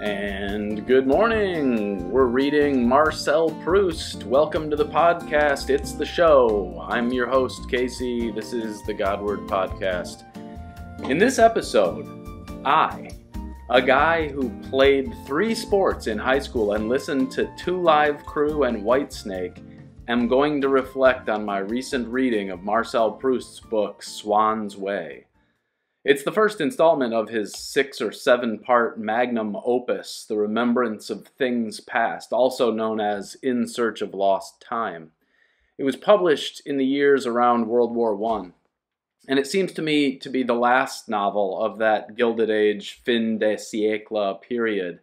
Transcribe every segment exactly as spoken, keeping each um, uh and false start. And good morning! We're reading Marcel Proust. Welcome to the podcast. It's the show. I'm your host, Casey. This is the Godward Podcast. In this episode, I, a guy who played three sports in high school and listened to Two Live Crew and Whitesnake, am going to reflect on my recent reading of Marcel Proust's book, Swann's Way. It's the first installment of his six or seven part magnum opus, The Remembrance of Things Past, also known as In Search of Lost Time. It was published in the years around World War One, and it seems to me to be the last novel of that Gilded Age fin de siècle period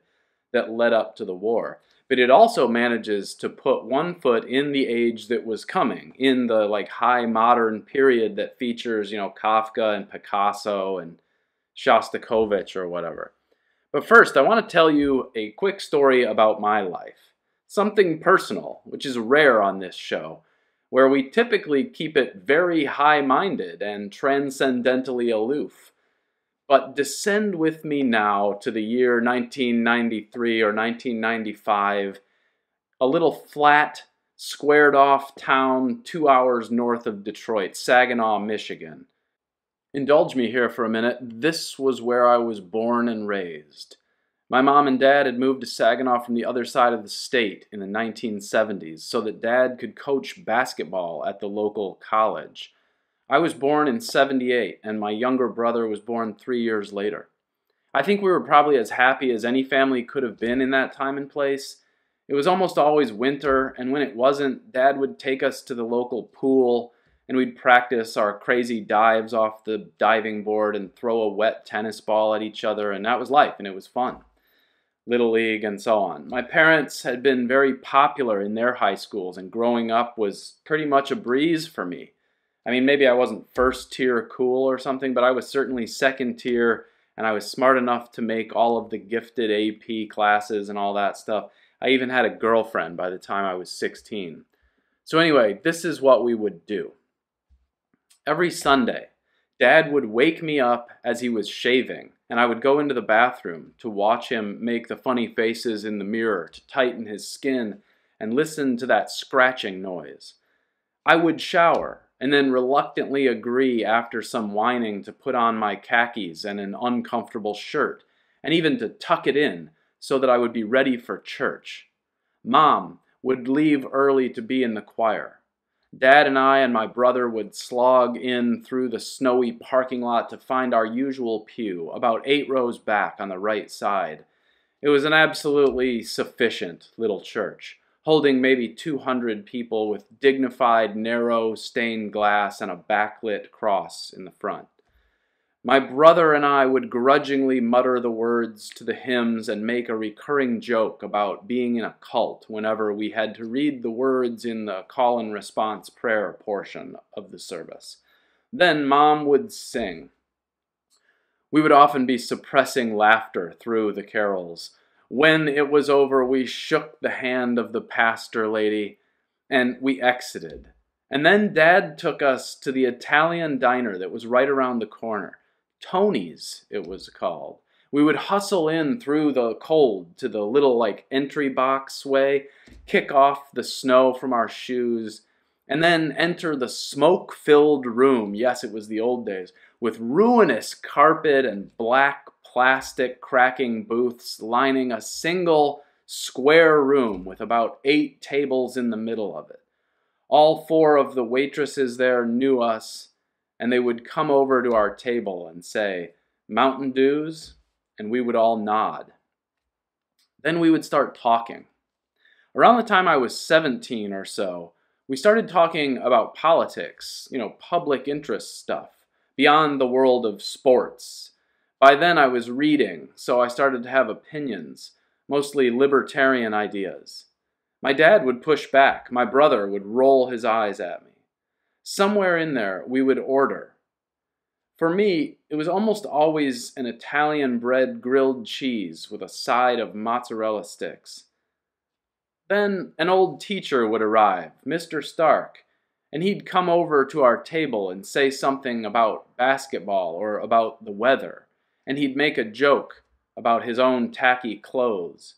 that led up to the war. But it also manages to put one foot in the age that was coming, in the like high modern period that features, you know, Kafka and Picasso and Shostakovich or whatever. But first, I want to tell you a quick story about my life. Something personal, which is rare on this show, where we typically keep it very high-minded and transcendentally aloof. But descend with me now to the year nineteen ninety-three or nineteen ninety-five, a little flat, squared-off town two hours north of Detroit, Saginaw, Michigan. Indulge me here for a minute. This was where I was born and raised. My mom and dad had moved to Saginaw from the other side of the state in the nineteen seventies so that dad could coach basketball at the local college. I was born in seventy-eight, and my younger brother was born three years later. I think we were probably as happy as any family could have been in that time and place. It was almost always winter, and when it wasn't, Dad would take us to the local pool, and we'd practice our crazy dives off the diving board and throw a wet tennis ball at each other, and that was life, and it was fun. Little League and so on. My parents had been very popular in their high schools, and growing up was pretty much a breeze for me. I mean, maybe I wasn't first tier cool or something, but I was certainly second tier, and I was smart enough to make all of the gifted A P classes and all that stuff. I even had a girlfriend by the time I was sixteen. So anyway, this is what we would do. Every Sunday, Dad would wake me up as he was shaving, and I would go into the bathroom to watch him make the funny faces in the mirror, to tighten his skin, and listen to that scratching noise. I would shower, and then reluctantly agree after some whining to put on my khakis and an uncomfortable shirt, and even to tuck it in so that I would be ready for church. Mom would leave early to be in the choir. Dad and I and my brother would slog in through the snowy parking lot to find our usual pew, about eight rows back on the right side. It was an absolutely sufficient little church, holding maybe two hundred people with dignified, narrow, stained glass and a backlit cross in the front. My brother and I would grudgingly mutter the words to the hymns and make a recurring joke about being in a cult whenever we had to read the words in the call and response prayer portion of the service. Then Mom would sing. We would often be suppressing laughter through the carols. When it was over, we shook the hand of the pastor lady, and we exited. And then Dad took us to the Italian diner that was right around the corner. Tony's, it was called. We would hustle in through the cold to the little, like, entry box way, kick off the snow from our shoes, and then enter the smoke-filled room, yes, it was the old days, with ruinous carpet and black plastic cracking booths lining a single square room with about eight tables in the middle of it. All four of the waitresses there knew us, and they would come over to our table and say, "Mountain Dews," and we would all nod. Then we would start talking. Around the time I was seventeen or so, we started talking about politics, you know, public interest stuff, beyond the world of sports. By then I was reading, so I started to have opinions, mostly libertarian ideas. My dad would push back. My brother would roll his eyes at me. Somewhere in there, we would order. For me, it was almost always an Italian bread grilled cheese with a side of mozzarella sticks. Then an old teacher would arrive, Mister Stark, and he'd come over to our table and say something about basketball or about the weather. And he'd make a joke about his own tacky clothes.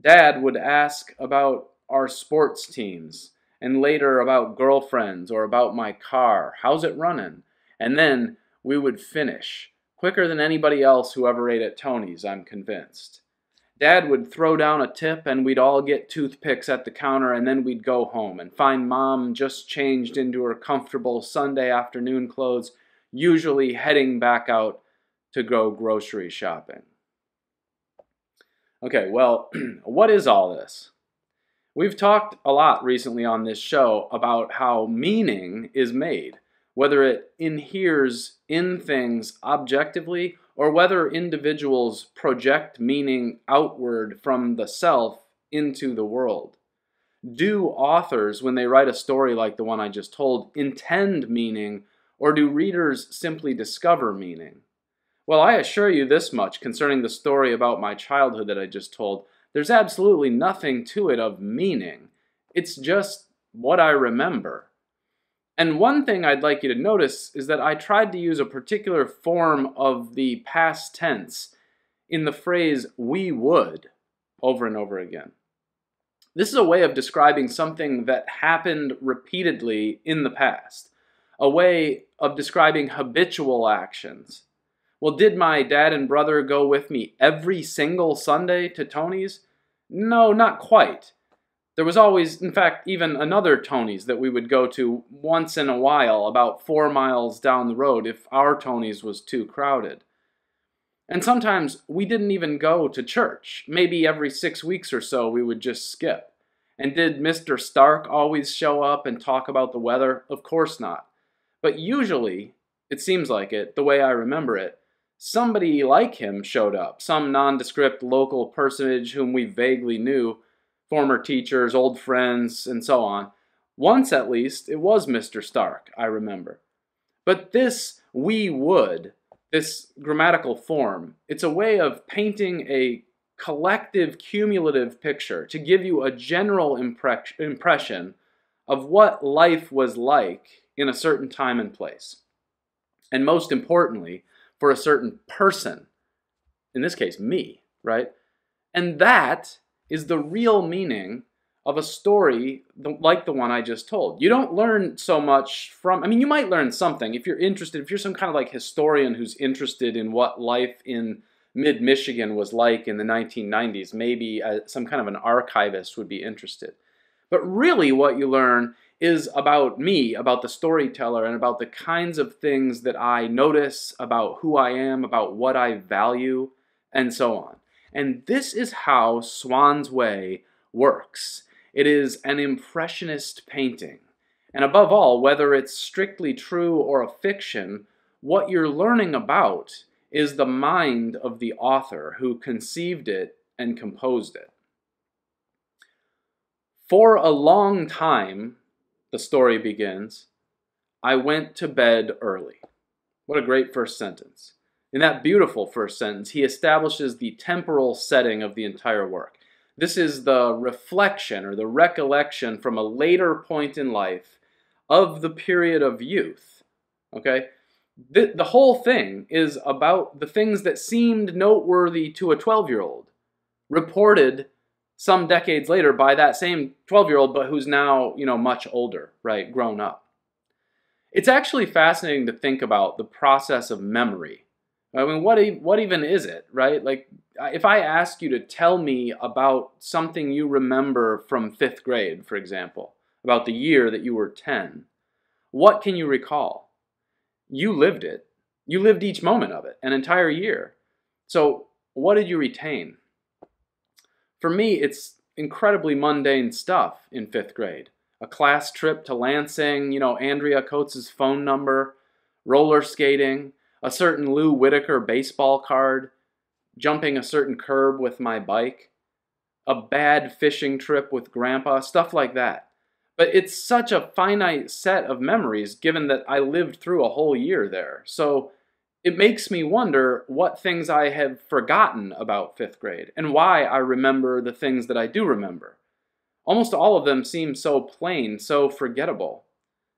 Dad would ask about our sports teams, and later about girlfriends or about my car. How's it running? And then we would finish, quicker than anybody else who ever ate at Tony's, I'm convinced. Dad would throw down a tip and we'd all get toothpicks at the counter, and then we'd go home and find Mom just changed into her comfortable Sunday afternoon clothes, usually heading back out to go grocery shopping. Okay, well, what is all this? We've talked a lot recently on this show about how meaning is made, whether it inheres in things objectively or whether individuals project meaning outward from the self into the world. Do authors, when they write a story like the one I just told, intend meaning, or do readers simply discover meaning? Well, I assure you this much concerning the story about my childhood that I just told. There's absolutely nothing to it of meaning. It's just what I remember. And one thing I'd like you to notice is that I tried to use a particular form of the past tense in the phrase, we would, over and over again. This is a way of describing something that happened repeatedly in the past, a way of describing habitual actions. Well, did my dad and brother go with me every single Sunday to Tony's? No, not quite. There was always, in fact, even another Tony's that we would go to once in a while, about four miles down the road, if our Tony's was too crowded. And sometimes we didn't even go to church. Maybe every six weeks or so we would just skip. And did Mister Stark always show up and talk about the weather? Of course not. But usually, it seems like it, the way I remember it, somebody like him showed up, some nondescript local personage whom we vaguely knew, former teachers, old friends, and so on. Once, at least, it was Mister Stark, I remember. But this we would, this grammatical form, it's a way of painting a collective, cumulative picture to give you a general impre- impression of what life was like in a certain time and place. And most importantly, for a certain person, in this case, me, right? And that is the real meaning of a story like the one I just told. You don't learn so much from, I mean, you might learn something if you're interested, if you're some kind of like historian who's interested in what life in mid-Michigan was like in the nineteen nineties, maybe uh, some kind of an archivist would be interested. But really what you learn is about me, about the storyteller, and about the kinds of things that I notice, about who I am, about what I value, and so on. And this is how Swann's Way works. It is an impressionist painting. And above all, whether it's strictly true or a fiction, what you're learning about is the mind of the author who conceived it and composed it. For a long time, the story begins, I went to bed early. What a great first sentence. In that beautiful first sentence, he establishes the temporal setting of the entire work. This is the reflection or the recollection from a later point in life of the period of youth. Okay? The, the whole thing is about the things that seemed noteworthy to a twelve-year-old, reported some decades later by that same twelve-year-old, but who's now, you know, much older, right, grown up. It's actually fascinating to think about the process of memory. I mean, what, e- what even is it, right? Like, if I ask you to tell me about something you remember from fifth grade, for example, about the year that you were ten, what can you recall? You lived it. You lived each moment of it, an entire year. So what did you retain? For me, it's incredibly mundane stuff in fifth grade. A class trip to Lansing, you know, Andrea Coates' phone number, roller skating, a certain Lou Whitaker baseball card, jumping a certain curb with my bike, a bad fishing trip with Grandpa, stuff like that. But it's such a finite set of memories given that I lived through a whole year there. So it makes me wonder what things I have forgotten about fifth grade and why I remember the things that I do remember. Almost all of them seem so plain, so forgettable.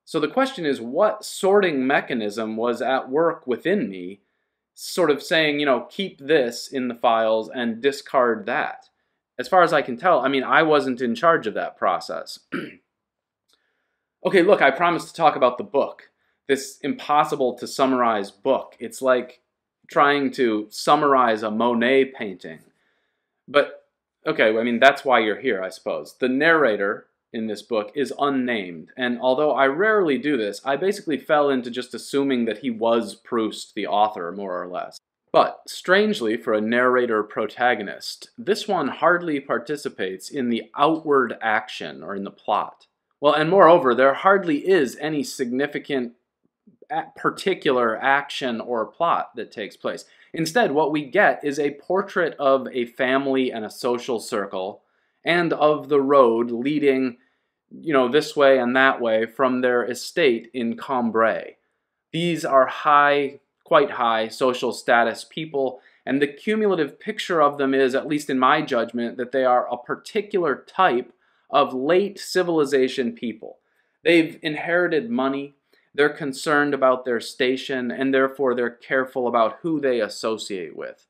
So the question is, what sorting mechanism was at work within me sort of saying, you know, keep this in the files and discard that. As far as I can tell, I mean, I wasn't in charge of that process. Okay, look, I promised to talk about the book. This impossible to summarize book. It's like trying to summarize a Monet painting. But, okay, I mean, that's why you're here, I suppose. The narrator in this book is unnamed, and although I rarely do this, I basically fell into just assuming that he was Proust, the author, more or less. But, strangely for a narrator protagonist, this one hardly participates in the outward action or in the plot. Well, and moreover, there hardly is any significant particular action or plot that takes place. Instead, what we get is a portrait of a family and a social circle, and of the road leading, you know, this way and that way from their estate in Combray. These are high, quite high social status people, and the cumulative picture of them is, at least in my judgment, that they are a particular type of late civilization people. They've inherited money, they're concerned about their station, and therefore they're careful about who they associate with.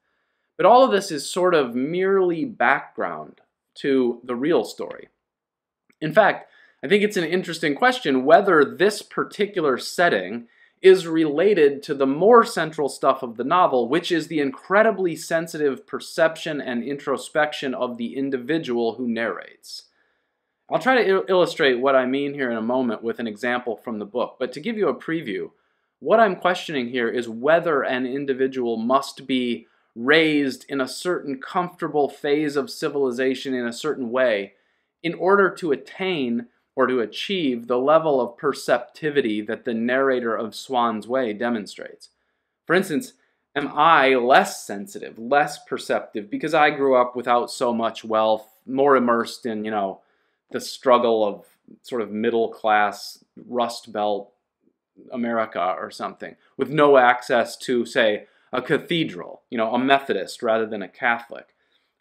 But all of this is sort of merely background to the real story. In fact, I think it's an interesting question whether this particular setting is related to the more central stuff of the novel, which is the incredibly sensitive perception and introspection of the individual who narrates. I'll try to il- illustrate what I mean here in a moment with an example from the book, but to give you a preview, what I'm questioning here is whether an individual must be raised in a certain comfortable phase of civilization in a certain way in order to attain or to achieve the level of perceptivity that the narrator of Swann's Way demonstrates. For instance, am I less sensitive, less perceptive, because I grew up without so much wealth, more immersed in, you know, the struggle of sort of middle-class Rust Belt America or something, with no access to, say, a cathedral, you know, a Methodist rather than a Catholic,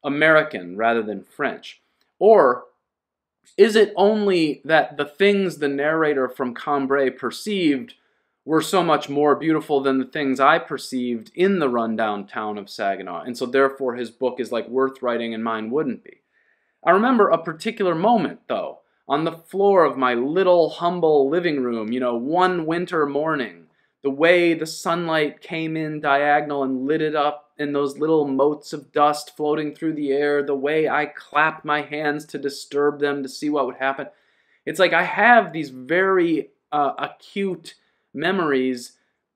American rather than French? Or is it only that the things the narrator from Combray perceived were so much more beautiful than the things I perceived in the rundown town of Saginaw, and so therefore his book is like worth writing and mine wouldn't be? I remember a particular moment, though, on the floor of my little, humble living room, you know, one winter morning, the way the sunlight came in diagonal and lit it up in those little motes of dust floating through the air, the way I clapped my hands to disturb them to see what would happen. It's like I have these very uh, acute memories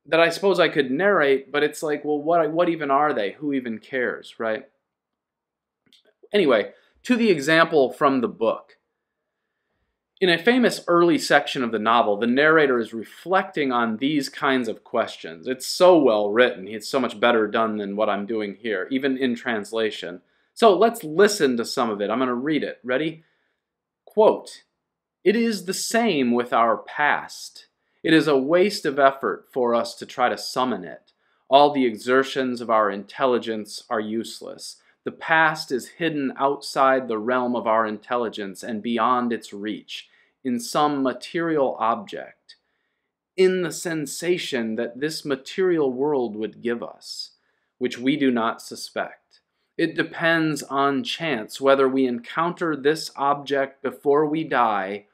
that I suppose I could narrate, but it's like, well, what, what even are they? Who even cares, right? Anyway, to the example from the book. In a famous early section of the novel, the narrator is reflecting on these kinds of questions. It's so well written. It's so much better done than what I'm doing here, even in translation. So let's listen to some of it. I'm going to read it. Ready? Quote, "It is the same with our past. It is a waste of effort for us to try to summon it. All the exertions of our intelligence are useless. The past is hidden outside the realm of our intelligence and beyond its reach, in some material object, in the sensation that this material world would give us, which we do not suspect. It depends on chance whether we encounter this object before we die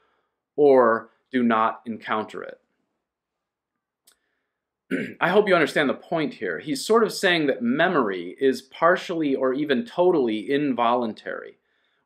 or do not encounter it." I hope you understand the point here. He's sort of saying that memory is partially or even totally involuntary.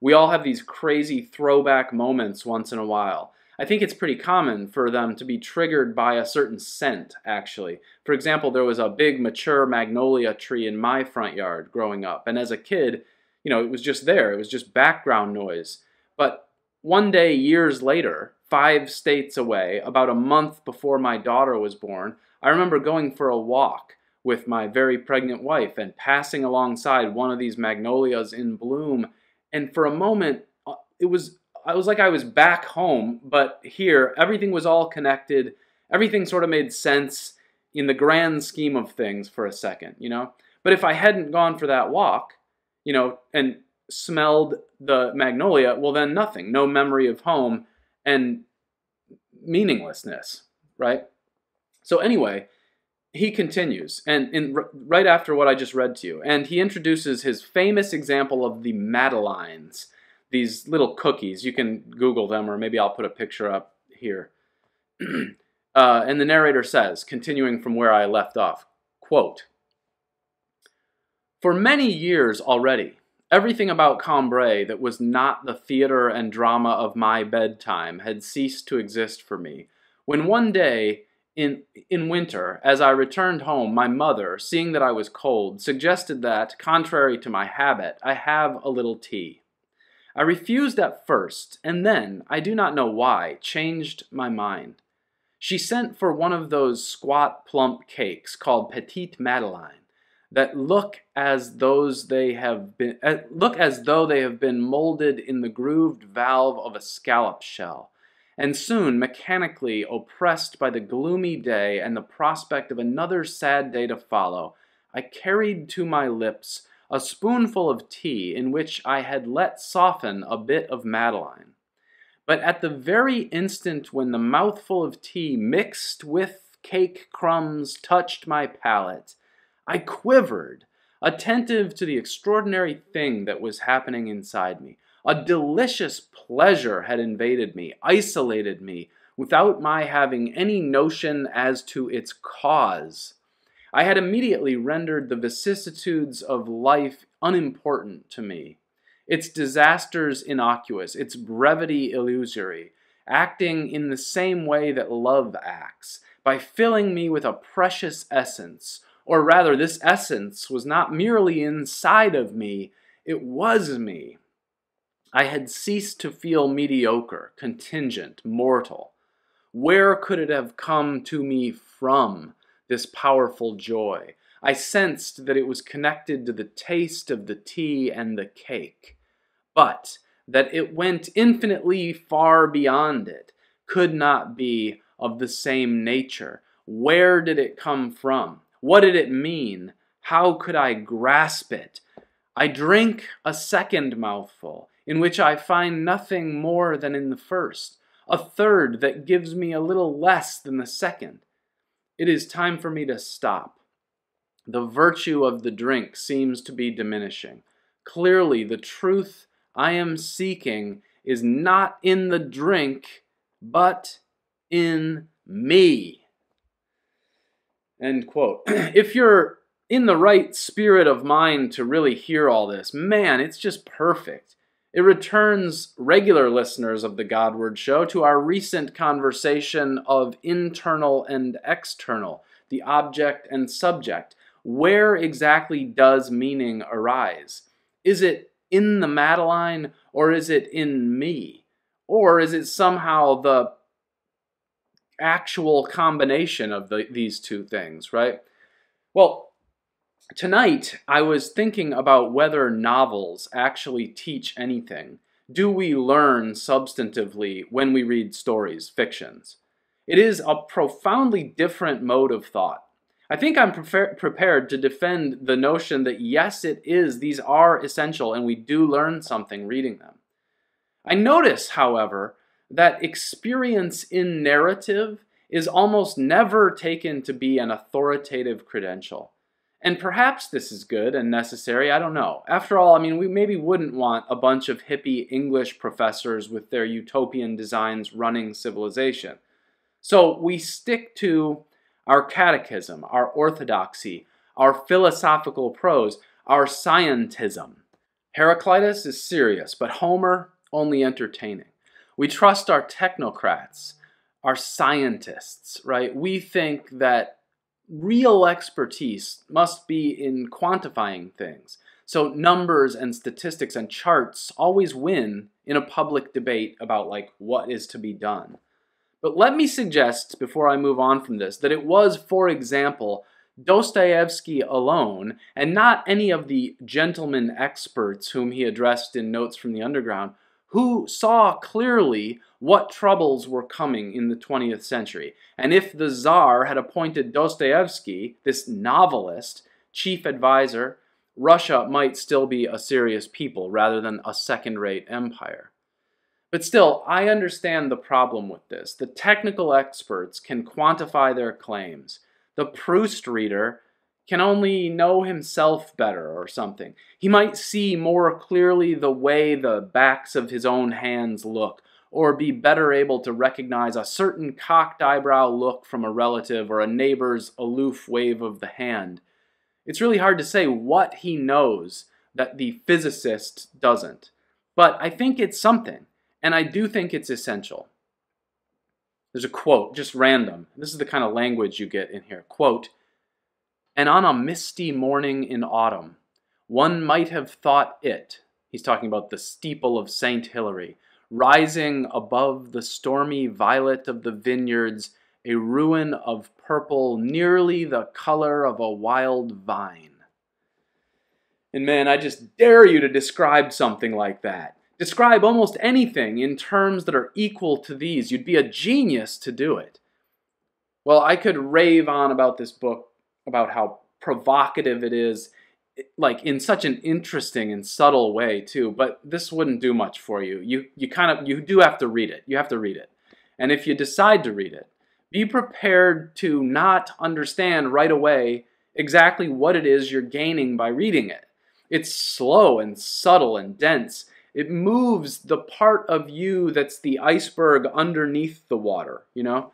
We all have these crazy throwback moments once in a while. I think it's pretty common for them to be triggered by a certain scent, actually. For example, there was a big mature magnolia tree in my front yard growing up, and as a kid, you know, it was just there. It was just background noise. But one day, years later, five states away, about a month before my daughter was born, I remember going for a walk with my very pregnant wife and passing alongside one of these magnolias in bloom, and for a moment, it was, I was like I was back home, but here, everything was all connected, everything sort of made sense in the grand scheme of things for a second, you know? But if I hadn't gone for that walk, you know, and smelled the magnolia, well then nothing, no memory of home, and meaninglessness, right? So anyway, he continues, and in, right after what I just read to you, and he introduces his famous example of the Madeleines, these little cookies. You can Google them, or maybe I'll put a picture up here. uh, and the narrator says, continuing from where I left off, quote, "For many years already, everything about Combray that was not the theater and drama of my bedtime had ceased to exist for me, when one day, In, in winter, as I returned home, my mother, seeing that I was cold, suggested that, contrary to my habit, I have a little tea. I refused at first, and then, I do not know why, changed my mind. She sent for one of those squat, plump cakes called petite madeleine, that look as those they have been uh, look as though they have been molded in the grooved valve of a scallop shell. And soon, mechanically oppressed by the gloomy day and the prospect of another sad day to follow, I carried to my lips a spoonful of tea in which I had let soften a bit of Madeleine. But at the very instant when the mouthful of tea mixed with cake crumbs touched my palate, I quivered, attentive to the extraordinary thing that was happening inside me. A delicious pleasure had invaded me, isolated me, without my having any notion as to its cause. I had immediately rendered the vicissitudes of life unimportant to me, its disasters innocuous, its brevity illusory, acting in the same way that love acts, by filling me with a precious essence, or rather this essence was not merely inside of me, it was me. I had ceased to feel mediocre, contingent, mortal. Where could it have come to me from, this powerful joy? I sensed that it was connected to the taste of the tea and the cake, but that it went infinitely far beyond it, could not be of the same nature. Where did it come from? What did it mean? How could I grasp it? I drink a second mouthful, in which I find nothing more than in the first, a third that gives me a little less than the second. It is time for me to stop. The virtue of the drink seems to be diminishing. Clearly, the truth I am seeking is not in the drink, but in me." End quote. If you're in the right spirit of mind to really hear all this, man, it's just perfect. It returns regular listeners of the Godword Show to our recent conversation of internal and external, the object and subject. Where exactly does meaning arise? Is it in the Madeleine, or is it in me? Or is it somehow the actual combination of the, these two things, right? Well, tonight, I was thinking about whether novels actually teach anything. Do we learn substantively when we read stories, fictions? It is a profoundly different mode of thought. I think I'm pre- prepared to defend the notion that yes, it is, these are essential, and we do learn something reading them. I notice, however, that experience in narrative is almost never taken to be an authoritative credential. And perhaps this is good and necessary, I don't know. After all, I mean, we maybe wouldn't want a bunch of hippie English professors with their utopian designs running civilization. So we stick to our catechism, our orthodoxy, our philosophical prose, our scientism. Heraclitus is serious, but Homer only entertaining. We trust our technocrats, our scientists, right? We think that real expertise must be in quantifying things. So numbers and statistics and charts always win in a public debate about like what is to be done. But let me suggest, before I move on from this, that it was, for example, Dostoevsky alone, and not any of the gentlemen experts whom he addressed in Notes from the Underground, who saw clearly what troubles were coming in the twentieth century. And if the Tsar had appointed Dostoevsky, this novelist, chief advisor, Russia might still be a serious people rather than a second-rate empire. But still, I understand the problem with this. The technical experts can quantify their claims. the Proust reader can only know himself better or something. He might see more clearly the way the backs of his own hands look, or be better able to recognize a certain cocked eyebrow look from a relative or a neighbor's aloof wave of the hand. It's really hard to say what he knows that the physicist doesn't, but I think it's something, and I do think it's essential. There's a quote, just random. This is the kind of language you get in here. Quote, "And on a misty morning in autumn, one might have thought it," he's talking about the steeple of Saint Hilary, "rising above the stormy violet of the vineyards, a ruin of purple nearly the color of a wild vine." And man, I just dare you to describe something like that. Describe almost anything in terms that are equal to these. You'd be a genius to do it. Well, I could rave on about this book, about how provocative it is, like in such an interesting and subtle way too, but this wouldn't do much for you. You you kind of you do have to read it. You have to read it. And if you decide to read it, be prepared to not understand right away exactly what it is you're gaining by reading it. It's slow and subtle and dense. It moves the part of you that's the iceberg underneath the water, you know?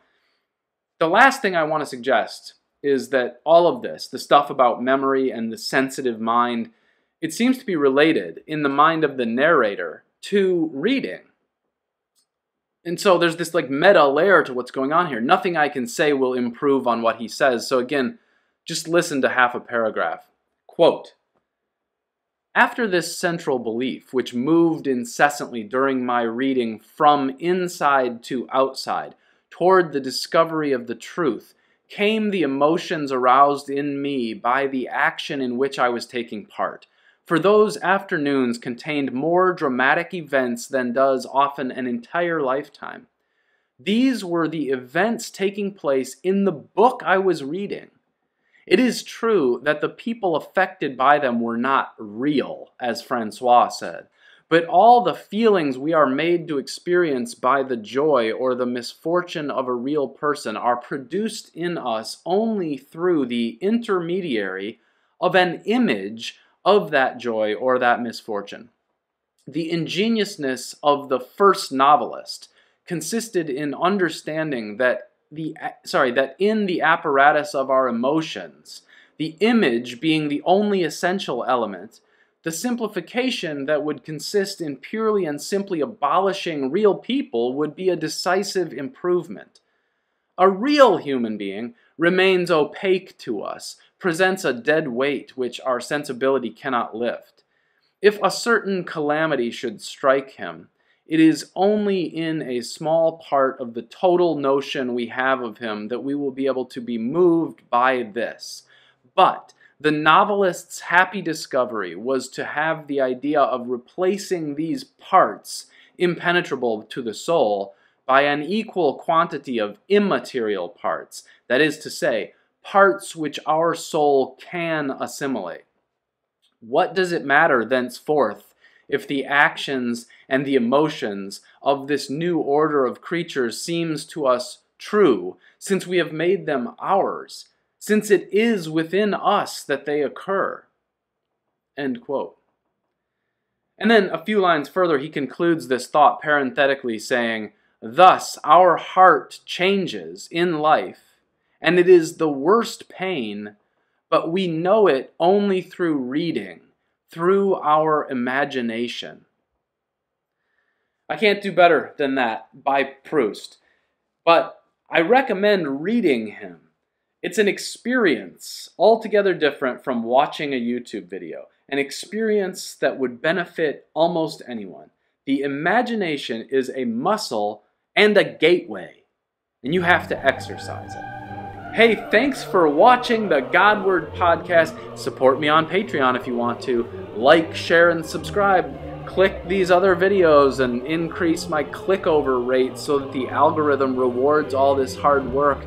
The last thing I want to suggest is that all of this, the stuff about memory and the sensitive mind, it seems to be related in the mind of the narrator to reading. And so there's this like meta layer to what's going on here. Nothing I can say will improve on what he says. So again, just listen to half a paragraph. Quote, "After this central belief, which moved incessantly during my reading from inside to outside, toward the discovery of the truth, came the emotions aroused in me by the action in which I was taking part. For those afternoons contained more dramatic events than does often an entire lifetime. These were the events taking place in the book I was reading. It is true that the people affected by them were not real, as Francois said, but all the feelings we are made to experience by the joy or the misfortune of a real person are produced in us only through the intermediary of an image of that joy or that misfortune. The ingenuousness of the first novelist consisted in understanding that the sorry that in the apparatus of our emotions, the image being the only essential element, the simplification that would consist in purely and simply abolishing real people would be a decisive improvement. A real human being remains opaque to us, presents a dead weight which our sensibility cannot lift. If a certain calamity should strike him, it is only in a small part of the total notion we have of him that we will be able to be moved by this. But the novelist's happy discovery was to have the idea of replacing these parts, impenetrable to the soul, by an equal quantity of immaterial parts, that is to say, parts which our soul can assimilate. What does it matter thenceforth if the actions and the emotions of this new order of creatures seems to us true, since we have made them ours? Since it is within us that they occur." End quote. And then a few lines further, he concludes this thought parenthetically saying, "Thus our heart changes in life, and it is the worst pain, but we know it only through reading, through our imagination." I can't do better than that by Proust, but I recommend reading him. It's an experience altogether different from watching a YouTube video, an experience that would benefit almost anyone. The imagination is a muscle and a gateway, and you have to exercise it. Hey, thanks for watching the Godword Podcast. Support me on Patreon if you want to. Like, share, and subscribe. Click these other videos and increase my click-over rate so that the algorithm rewards all this hard work.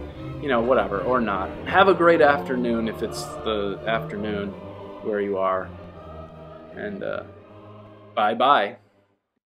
You know, whatever, or not. Have a great afternoon if it's the afternoon where you are. And uh, bye-bye.